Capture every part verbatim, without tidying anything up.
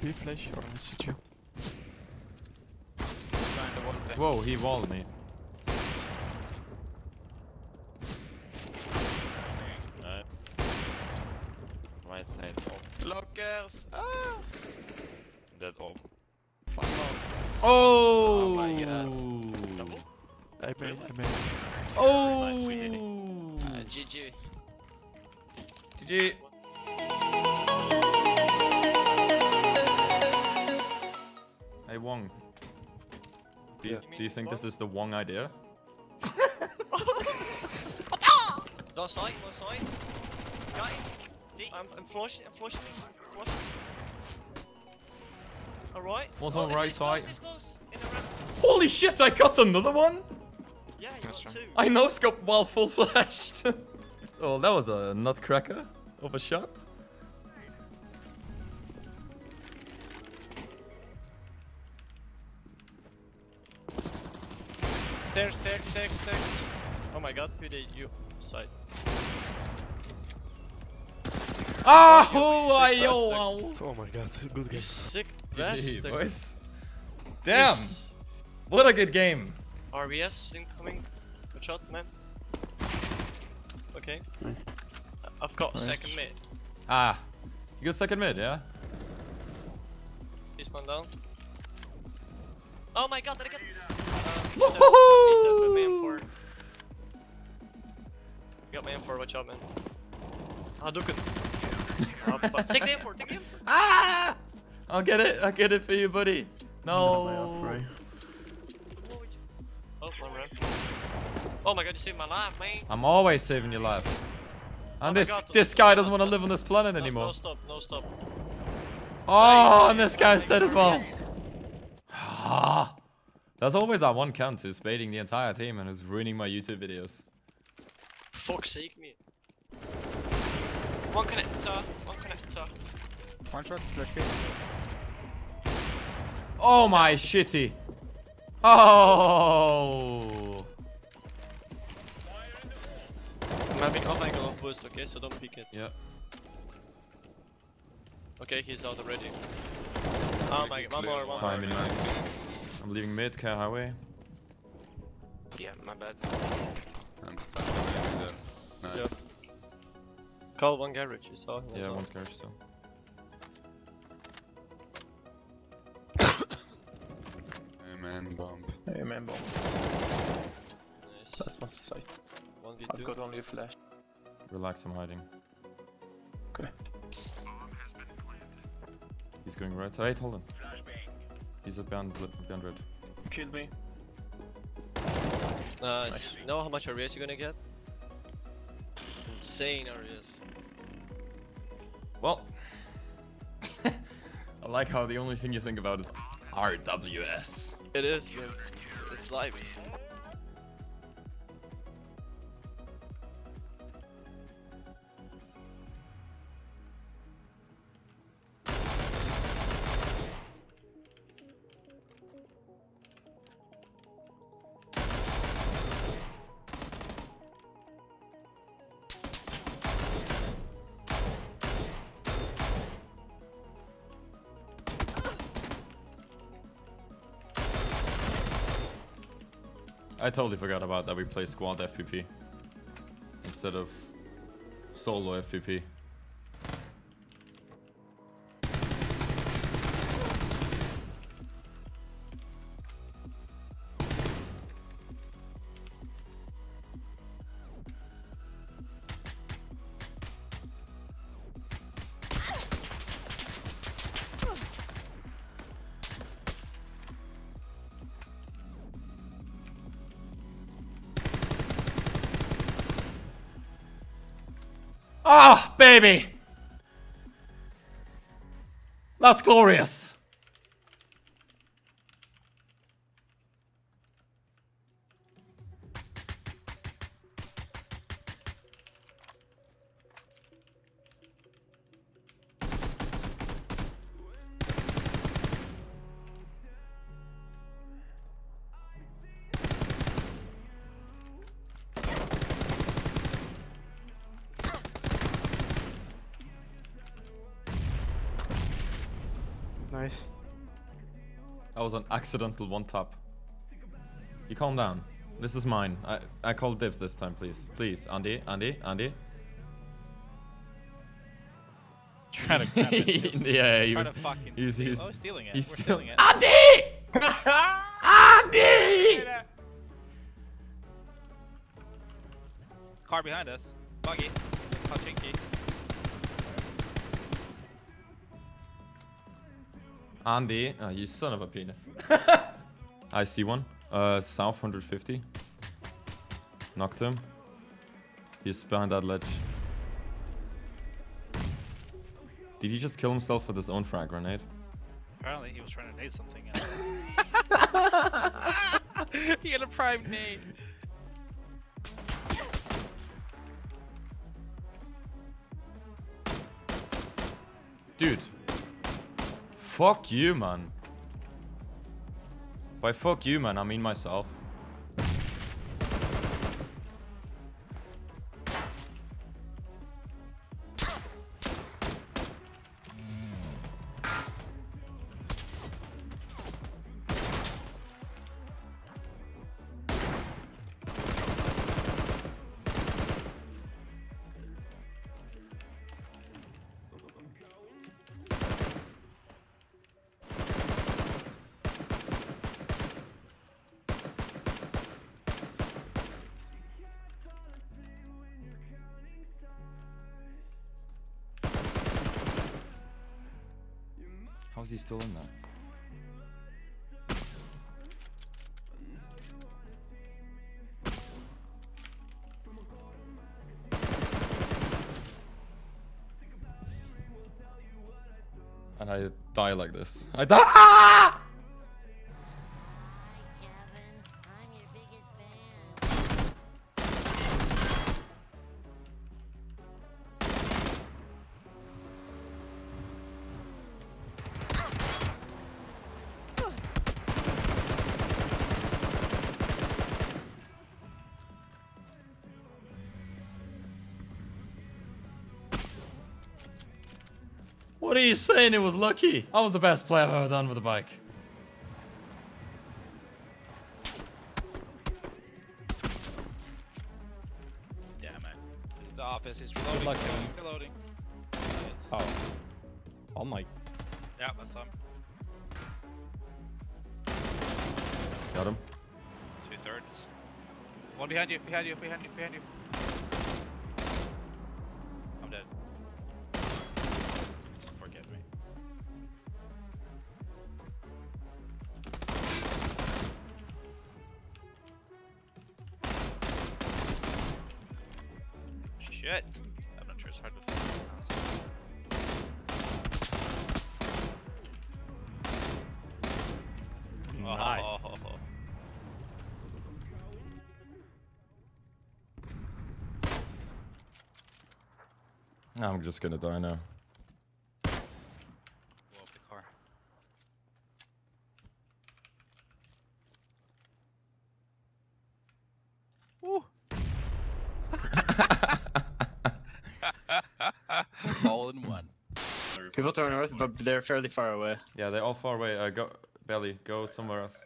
P flash or missed you. Whoa, he walled me. No. Right side off. Lockers! Ah! Dead off. Fuck off. Oh! Oh my god. Double? I made, really? I made. Oh! Uh, G G. G G. Hey Wong, do you, yeah. do you think Wong? This is the Wong idea? Low side, low side. Got him. I'm, I'm flushing, I'm flushing, I'm flushing. Alright. One's on oh, right side. Close, close. In the ramp. Holy shit, I got another one? Yeah, you got two. I no scoped while full flashed. Oh, that was a nutcracker of a shot. Stairs, stairs, stairs, stairs. Oh my god, to the U side. Ah, oh, I, oh, oh my god, good game. Sick best, boys. Damn, yes. What a good game. R B S incoming. Good shot, man. Okay. Nice. I've got nice. Second mid. Ah, you got second mid, yeah? This one down. Oh my god, did I get. Woohoo! Got my M four, watch out, man. Hadouken. Take the M four, take the M four. Ah! I'll get it, I'll get it for you, buddy. No. Oh, one rep. Oh my god, you saved my life, man. I'm always saving your life. And oh this god, this guy doesn't want to live on this planet no, anymore. No stop, no stop. Oh, and this guy's dead as well. Yes. Ah. There's always that one cunt who's baiting the entire team and who's ruining my YouTube videos. Fuck's sake, me. One connector, one connector. One shot, flash pin. Oh my shitty. Oh. I'm having off angle of boost, okay? So don't peek it. Yeah. Okay, he's out already. Oh my god, one more, one Time more. I'm leaving mid, car highway. Yeah, my bad. I'm stuck in the middle. Nice. Yep. Call one garage, you saw? Yeah, one's garage still. Amen bomb. Amen bomb. Nice. That's my sight. I've got only a flash. Relax, I'm hiding. Okay. He's going right side, hold on. He's a band, band red. Kill me. Uh, nice. Know how much R S you're gonna get? Insane R S. Well, I like how the only thing you think about is R W S. It is, man. It's life. I totally forgot about that we play squad F P P instead of solo F P P. Ah, oh, baby! That's glorious! Nice. That was an accidental one tap. You calm down. This is mine. I, I call dibs this time, please. Please, Andy, Andy, Andy. Trying to grab it. Yeah, yeah, he was. He's, he's, oh, stealing it. He's We're stealing it. Andy! Andy! Car behind us. Buggy. Pachinki. Andy, oh, you son of a penis. I see one. Uh, south one fifty. Knocked him. He's behind that ledge. Did he just kill himself with his own frag grenade? Apparently he was trying to nade something. He had a prime nade. Dude. Fuck you, man. By fuck you, man, I mean myself. How is he still in there? And I die like this. I die. Ah! What are you saying? It was lucky. I was the best play I've ever done with a bike. Damn it. The office is reloading. Lucky. Reloading. Oh. Oh my. Yeah, that's time. Got him. Two thirds. One behind you, behind you, behind you, behind you. I'm dead. Shit. I'm not sure, it's hard to find this house. Nice. Oh. I'm just gonna die now. Blow up the car. Woo! All in one. People turn north, but they're fairly far away. Yeah, they're all far away. Uh, go, Belly, go somewhere else.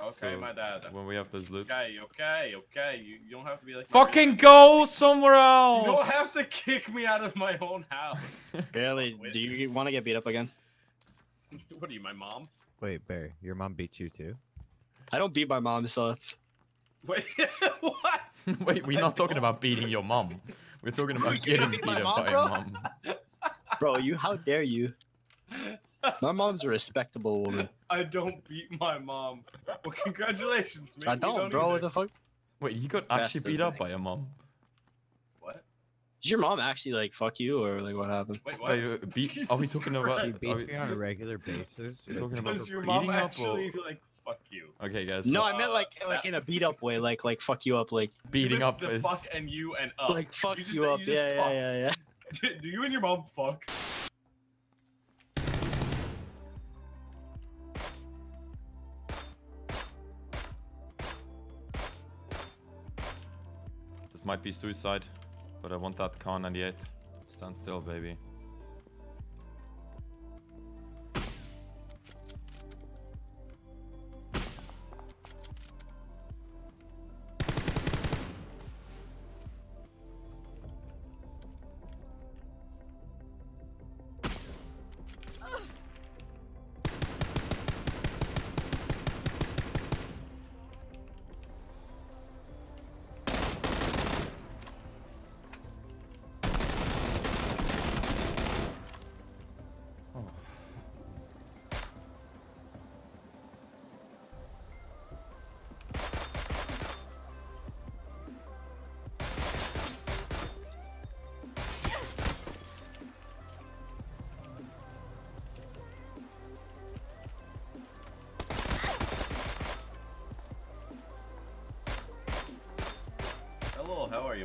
Okay, so my dad. When we have those loops. Okay, okay, okay. You, you don't have to be like. Fucking go somewhere else! You don't have to kick me out of my own house. Belly, do you want to get beat up again? What are you, my mom? Wait, Barry, your mom beat you too? I don't beat my mom, so that's. Wait, what? Wait, we're not talking about beating your mom. We're talking about getting beat up by your mom. Bro, you, how dare you? My mom's a respectable woman. I don't beat my mom. Well, congratulations, man. I don't, don't bro. Either. What the fuck? Wait, you got actually beat up by your mom? What? Did your mom actually, like, fuck you, or, like, what happened? Wait, what? Like, beat, are we talking about... She beats me on a regular basis. Are we talking about Does your mom actually, or... like... Fuck you. Okay, guys. No, uh, I meant like like in a beat up way, like like fuck you up, like beating up the is... fuck and you and up. Like fuck you, just, you up, you yeah, yeah, yeah, yeah, yeah. Do you and your mom fuck? This might be suicide, but I want that car ninety-eight. Stand still, baby.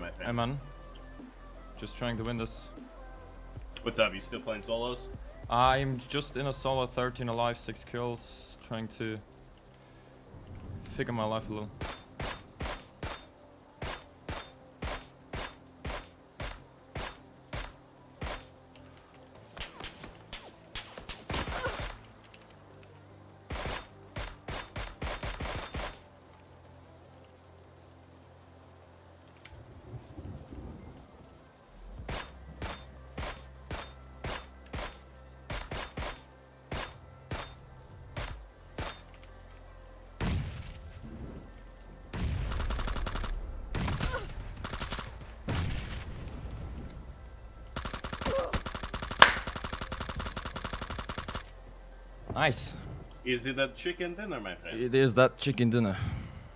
I think. I'm on. Just trying to win this. What's up? You still playing solos? I'm just in a solo, thirteen alive, six kills, trying to figure my life a little. Nice. Is it that chicken dinner, my friend? It is that chicken dinner.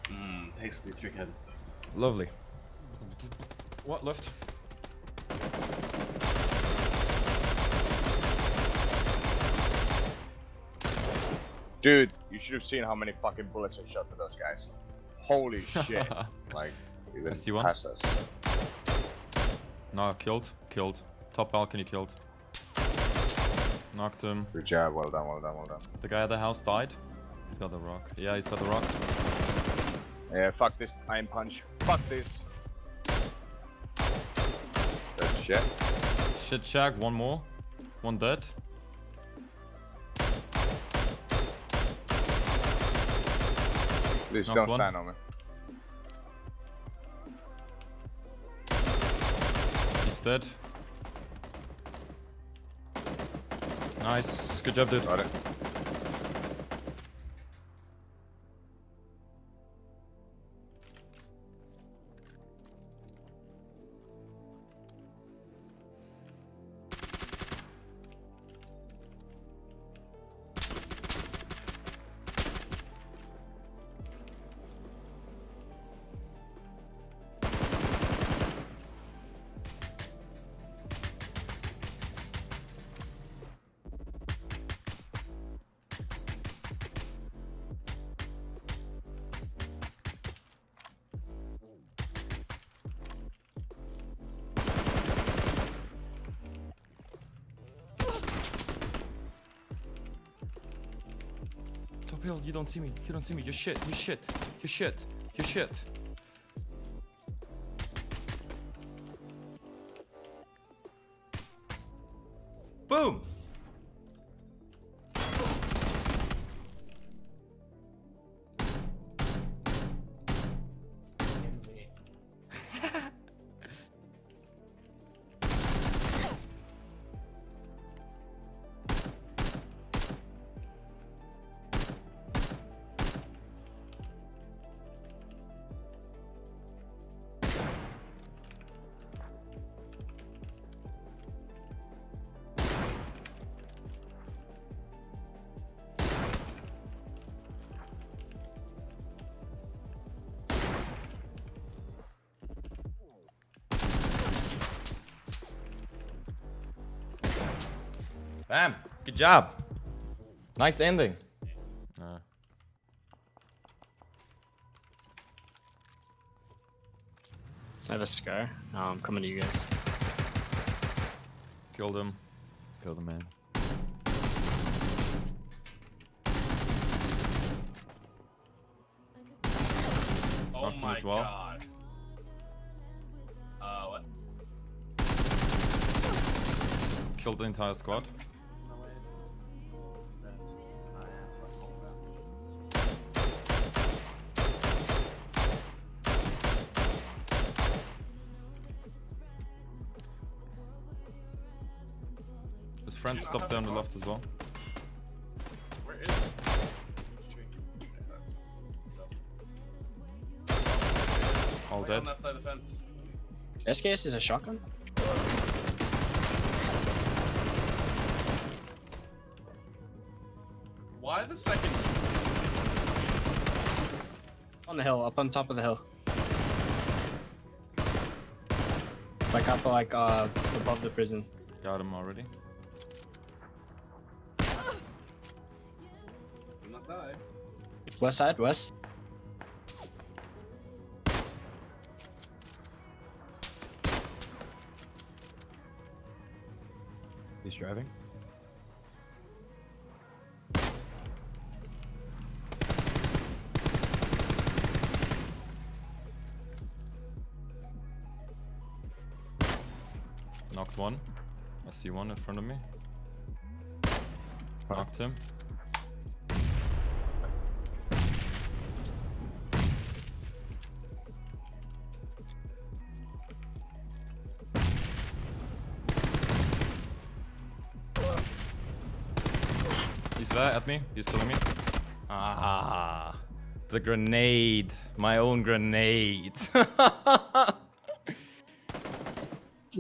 Mmm, tasty chicken. Lovely. What left? Dude, you should have seen how many fucking bullets I shot to those guys. Holy shit. Like, even past us. No, killed. Killed. Top balcony killed. Knocked him. Good job, well done, well done, well done. The guy at the house died. He's got the rock. Yeah, he's got the rock. Yeah, fuck this iron punch. Fuck this. Good shit. Shit shack, one more. One dead. Please knocked don't one. Stand on me. He's dead. Nice, good job, dude. Got it. You don't see me. You don't see me. You're shit. You're shit. You're shit. You're shit. Boom. Bam! Good job! Nice ending! Uh. I have a scar. Oh, I'm coming to you guys. Killed him. Killed him, man. Oh Knocked my him as well. God. Uh, what? Killed the entire squad. Friend stopped there on the left as well. Where is it? All dead. On that side of the fence. S K S is a shotgun? Why the second? On the hill, up on top of the hill. Like up like uh above the prison. Got him already. West side, west. driving. Knocked one. I see one in front of me. Wow. Knocked him. He's there at me. He's killing me. Ah, the grenade. My own grenade.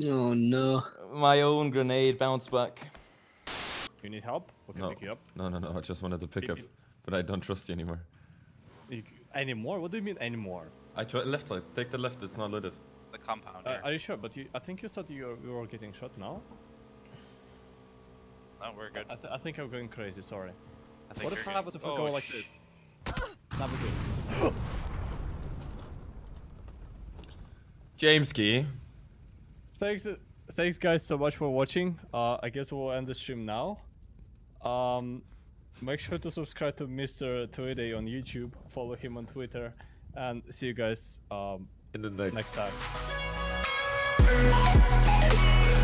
Oh no. My own grenade bounced back. You need help? We can no. pick you up. No, no, no. I just wanted to pick, pick up, you. But I don't trust you anymore. You, anymore? What do you mean anymore? I tried left side. Take the left. It's not loaded. The compound. Uh, are you sure? But you, I think you thought you were, you were getting shot now. No, we're good. I, th I think I'm going crazy, sorry. I think what if I was if I go like this? That would be Jameski. Thanks, thanks guys so much for watching. Uh, I guess we'll end the stream now. Um, make sure to subscribe to Mister Mrtweeday on YouTube. Follow him on Twitter, and see you guys um in the next, next time.